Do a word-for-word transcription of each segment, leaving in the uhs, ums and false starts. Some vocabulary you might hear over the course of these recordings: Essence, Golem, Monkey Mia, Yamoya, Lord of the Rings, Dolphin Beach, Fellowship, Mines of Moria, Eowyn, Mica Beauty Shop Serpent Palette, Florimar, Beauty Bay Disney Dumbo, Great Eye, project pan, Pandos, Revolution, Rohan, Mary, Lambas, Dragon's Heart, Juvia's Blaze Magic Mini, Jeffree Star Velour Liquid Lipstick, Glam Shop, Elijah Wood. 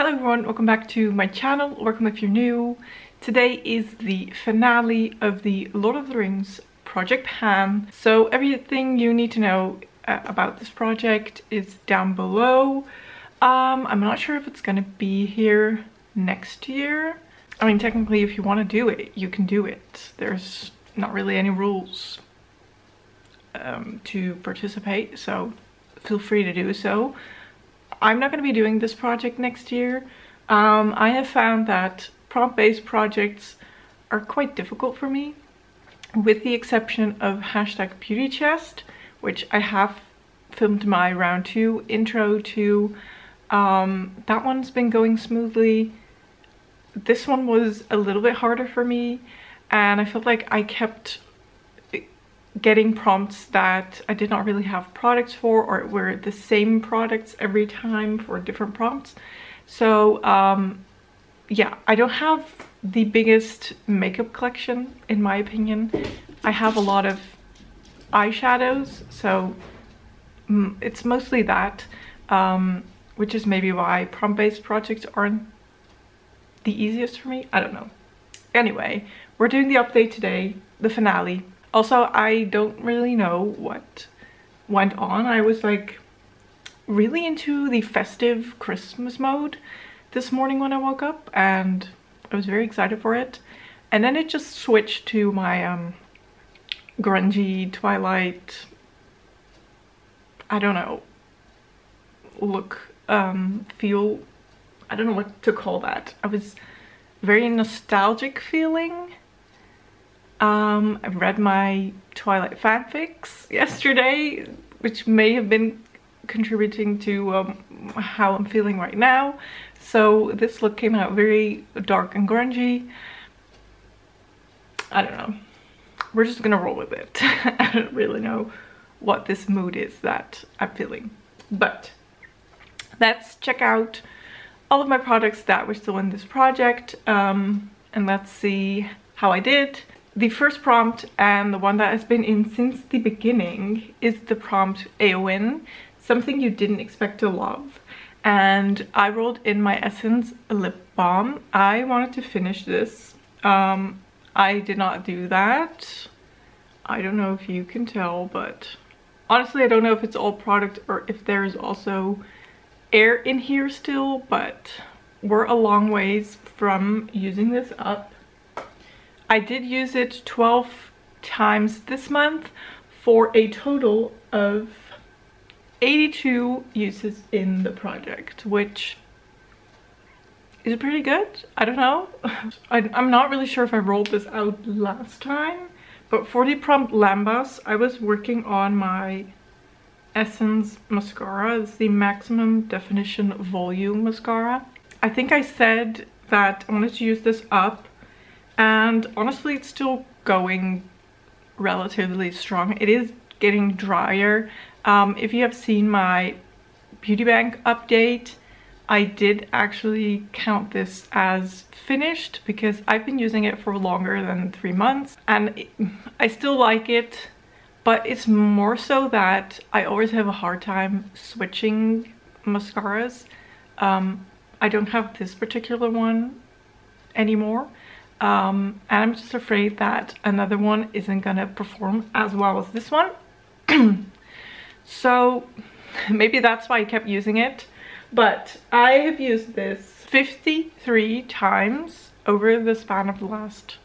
Hello everyone, welcome back to my channel. Welcome if you're new. Today is the finale of the Lord of the Rings Project Pan. So everything you need to know uh, about this project is down below. Um, I'm not sure if it's gonna be here next year. I mean, technically if you wanna do it, you can do it. There's not really any rules um, to participate, so feel free to do so. I'm not going to be doing this project next year. Um, I have found that prompt-based projects are quite difficult for me, with the exception of hashtag Beauty Chest, which I have filmed my round two intro to. Um, that one's been going smoothly. This one was a little bit harder for me, and I felt like I kept getting prompts that I did not really have products for, or were the same products every time for different prompts. So um, yeah, I don't have the biggest makeup collection in my opinion. I have a lot of eyeshadows, so mm, it's mostly that, um, which is maybe why prompt-based projects aren't the easiest for me. I don't know. Anyway, we're doing the update today, the finale. Also, I don't really know what went on. I was like really into the festive Christmas mode this morning when I woke up, and I was very excited for it. And then it just switched to my um, grungy Twilight, I don't know, look, um, feel, I don't know what to call that. I was very nostalgic feeling. Um, I read my Twilight fanfics yesterday, which may have been contributing to um, how I'm feeling right now. So this look came out very dark and grungy. I don't know. We're just gonna roll with it. I don't really know what this mood is that I'm feeling. But let's check out all of my products that were still in this project. Um, and let's see how I did. The first prompt, and the one that has been in since the beginning, is the prompt Eowyn, something you didn't expect to love. And I rolled in my Essence lip balm. I wanted to finish this. Um, I did not do that. I don't know if you can tell, but honestly, I don't know if it's all product or if there is also air in here still, but we're a long ways from using this up. I did use it twelve times this month for a total of eighty-two uses in the project, which is pretty good. I don't know. I, I'm not really sure if I rolled this out last time, but for the prompt Lambas, I was working on my Essence mascara. It's the Maximum Definition Volume mascara. I think I said that I wanted to use this up, and honestly, it's still going relatively strong. It is getting drier. Um, if you have seen my Beauty Bank update, I did actually count this as finished because I've been using it for longer than three months. And it, I still like it, but it's more so that I always have a hard time switching mascaras. Um, I don't have this particular one anymore. Um, and I'm just afraid that another one isn't gonna perform as well as this one. So maybe that's why I kept using it. But I have used this fifty-three times over the span of the last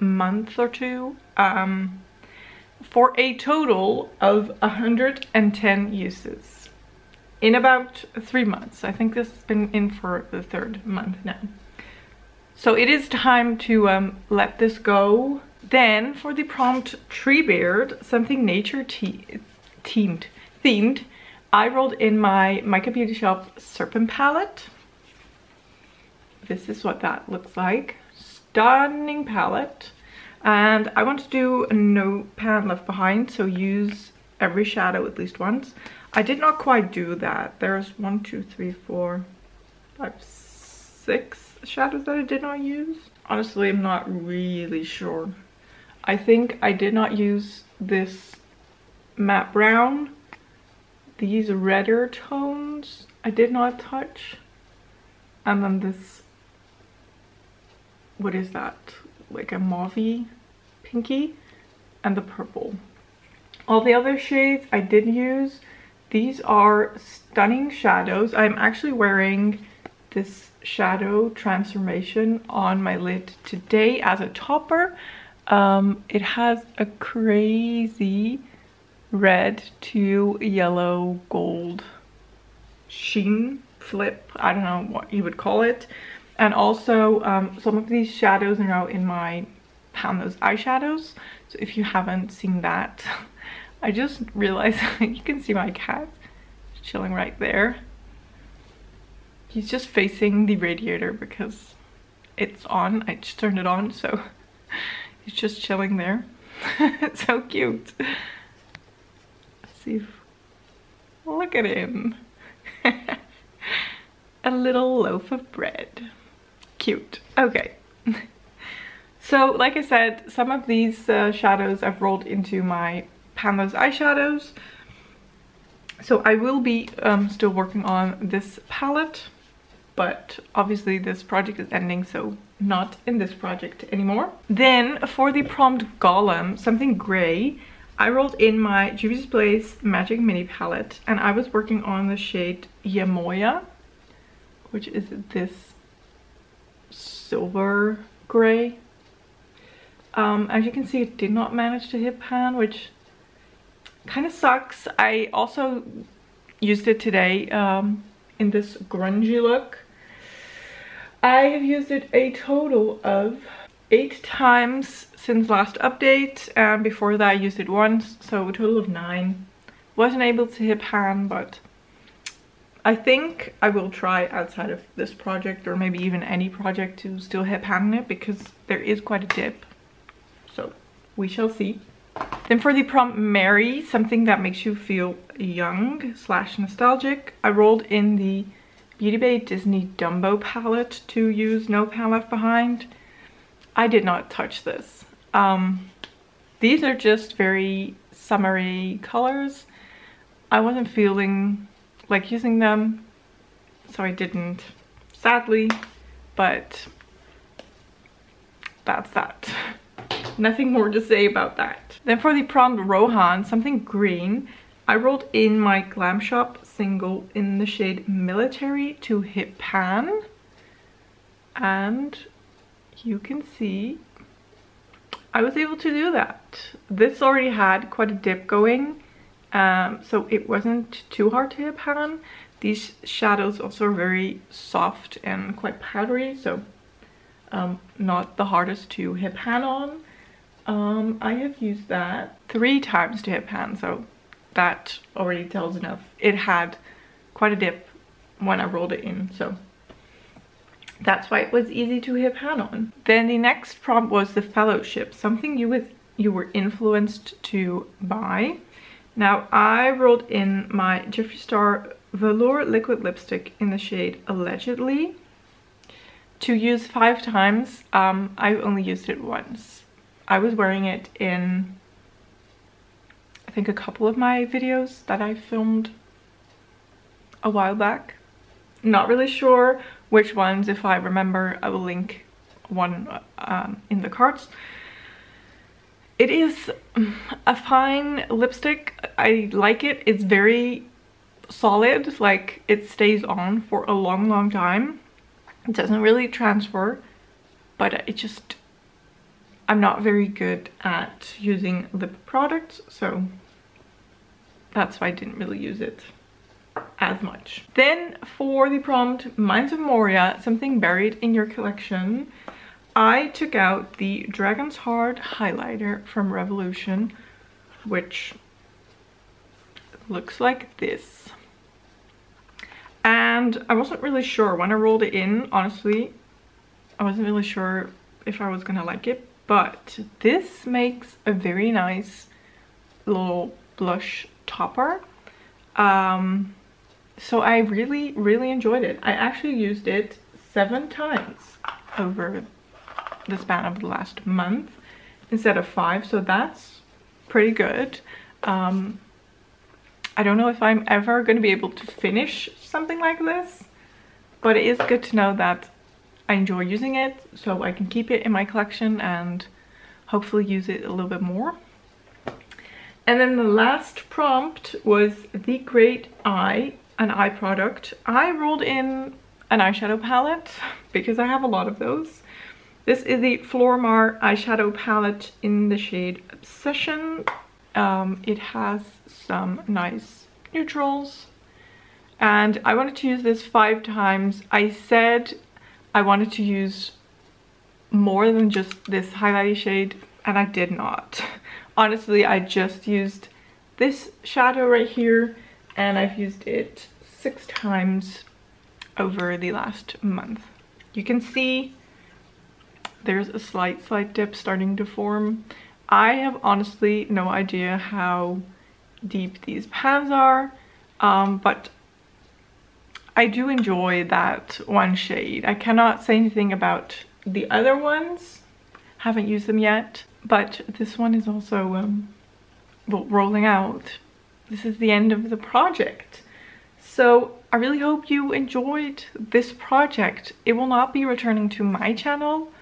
month or two, um, for a total of one hundred and ten uses in about three months. I think this has been in for the third month now. So it is time to um, let this go. Then for the prompt Treebeard, something nature te teamed, themed, I rolled in my Mica Beauty Shop Serpent Palette. This is what that looks like. Stunning palette. And I want to do no pan left behind, so use every shadow at least once. I did not quite do that. There's one, two, three, four, five, six shadows that I did not use. Honestly, I'm not really sure. I think I did not use this matte brown. These redder tones I did not touch. And then this, what is that? Like a mauve-y pinky, and the purple. All the other shades I did use. These are stunning shadows. I'm actually wearing this shadow transformation on my lid today as a topper. Um, it has a crazy red to yellow gold sheen flip. I don't know what you would call it. And also um, some of these shadows are now in my Pandos eyeshadows. So if you haven't seen that, I just realized you can see my cat chilling right there. He's just facing the radiator because it's on. I just turned it on, so he's just chilling there. It's so cute. Let's see if... Look at him. A little loaf of bread. Cute. Okay. So, like I said, some of these uh, shadows I've rolled into my Pandos eyeshadows. So I will be um, still working on this palette, but obviously this project is ending, so not in this project anymore. Then for the prompt Golem, something grey, I rolled in my Juvia's Blaze Magic Mini palette, and I was working on the shade Yamoya, which is this silver grey. Um, as you can see, it did not manage to hit pan, which kind of sucks. I also used it today um, in this grungy look. I have used it a total of eight times since last update, and before that I used it once, so a total of nine. Wasn't able to hit pan, but I think I will try outside of this project, or maybe even any project, to still hit pan in it, because there is quite a dip. So we shall see. Then for the prompt Mary, something that makes you feel young slash nostalgic, I rolled in the Beauty Bay Disney Dumbo palette to use No Pan Left Behind. I did not touch this. Um, these are just very summery colors. I wasn't feeling like using them, so I didn't, sadly, but that's that. Nothing more to say about that. Then for the prompt Rohan, something green, I rolled in my Glam Shop single in the shade Military to hit pan. And you can see I was able to do that. This already had quite a dip going, um, so it wasn't too hard to hit pan. These shadows also are very soft and quite powdery, so um, not the hardest to hit pan on. Um, I have used that three times to hit pan, so that already tells enough. It had quite a dip when I rolled it in, so that's why it was easy to hit pan on. Then the next prompt was the Fellowship, something you, was, you were influenced to buy. Now, I rolled in my Jeffree Star Velour Liquid Lipstick in the shade Allegedly to use five times. Um, I only used it once. I was wearing it in, I think, a couple of my videos that I filmed a while back. Not really sure which ones. If I remember, I will link one um, in the cards. It is a fine lipstick. I like it. It's very solid. Like, it stays on for a long, long time. It doesn't really transfer, but it just... I'm not very good at using lip products, so that's why I didn't really use it as much. Then for the prompt Mines of Moria, something buried in your collection, I took out the Dragon's Heart highlighter from Revolution, which looks like this. And I wasn't really sure when I rolled it in, honestly. I wasn't really sure if I was gonna like it, but this makes a very nice little blush topper. Um, so I really, really enjoyed it. I actually used it seven times over the span of the last month instead of five, so that's pretty good. Um, I don't know if I'm ever going to be able to finish something like this, But it is good to know that I enjoy using it, so I can keep it in my collection and hopefully use it a little bit more. And then the last prompt was the Great Eye, an eye product. I rolled in an eyeshadow palette because I have a lot of those. This is the Florimar eyeshadow palette in the shade Obsession. Um, it has some nice neutrals, and I wanted to use this five times. I said I wanted to use more than just this highlighty shade, and I did not. Honestly, I just used this shadow right here, and I've used it six times over the last month. You can see there's a slight, slight dip starting to form. I have honestly no idea how deep these pads are, um, but I do enjoy that one shade. I cannot say anything about the other ones, haven't used them yet, but this one is also um, well, rolling out. This is the end of the project. So I really hope you enjoyed this project. It will not be returning to my channel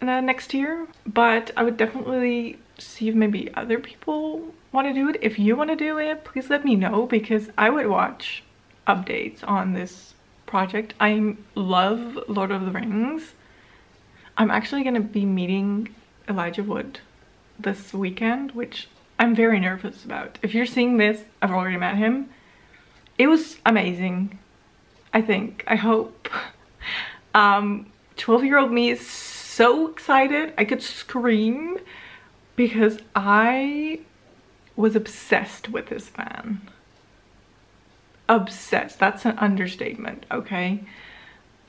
uh, next year, but I would definitely see if maybe other people want to do it. If you want to do it, please let me know, because I would watch updates on this project. I love Lord of the Rings. I'm actually going to be meeting Elijah Wood this weekend, which I'm very nervous about. If you're seeing this, I've already met him. It was amazing, I think. I hope. Um, twelve-year-old me is so excited. I could scream because I was obsessed with this man. Obsessed, that's an understatement, okay?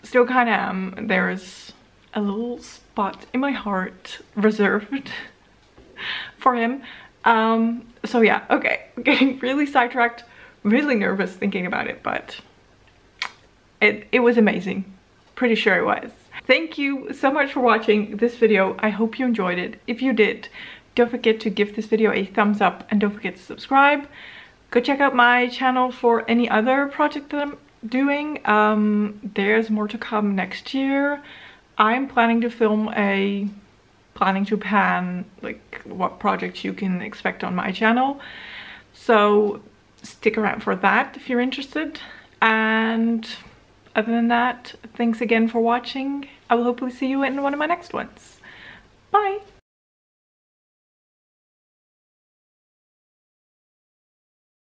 Still kind of am. There is a little spot in my heart reserved for him. Um, so yeah, okay, I'm getting really sidetracked, really nervous thinking about it, but it, it was amazing. Pretty sure it was. Thank you so much for watching this video. I hope you enjoyed it. If you did, don't forget to give this video a thumbs up, and don't forget to subscribe. Go check out my channel for any other project that I'm doing. Um, there's more to come next year. I'm planning to film a planning to pan, like what projects you can expect on my channel. So stick around for that if you're interested. And other than that, thanks again for watching. I will hopefully see you in one of my next ones. Bye.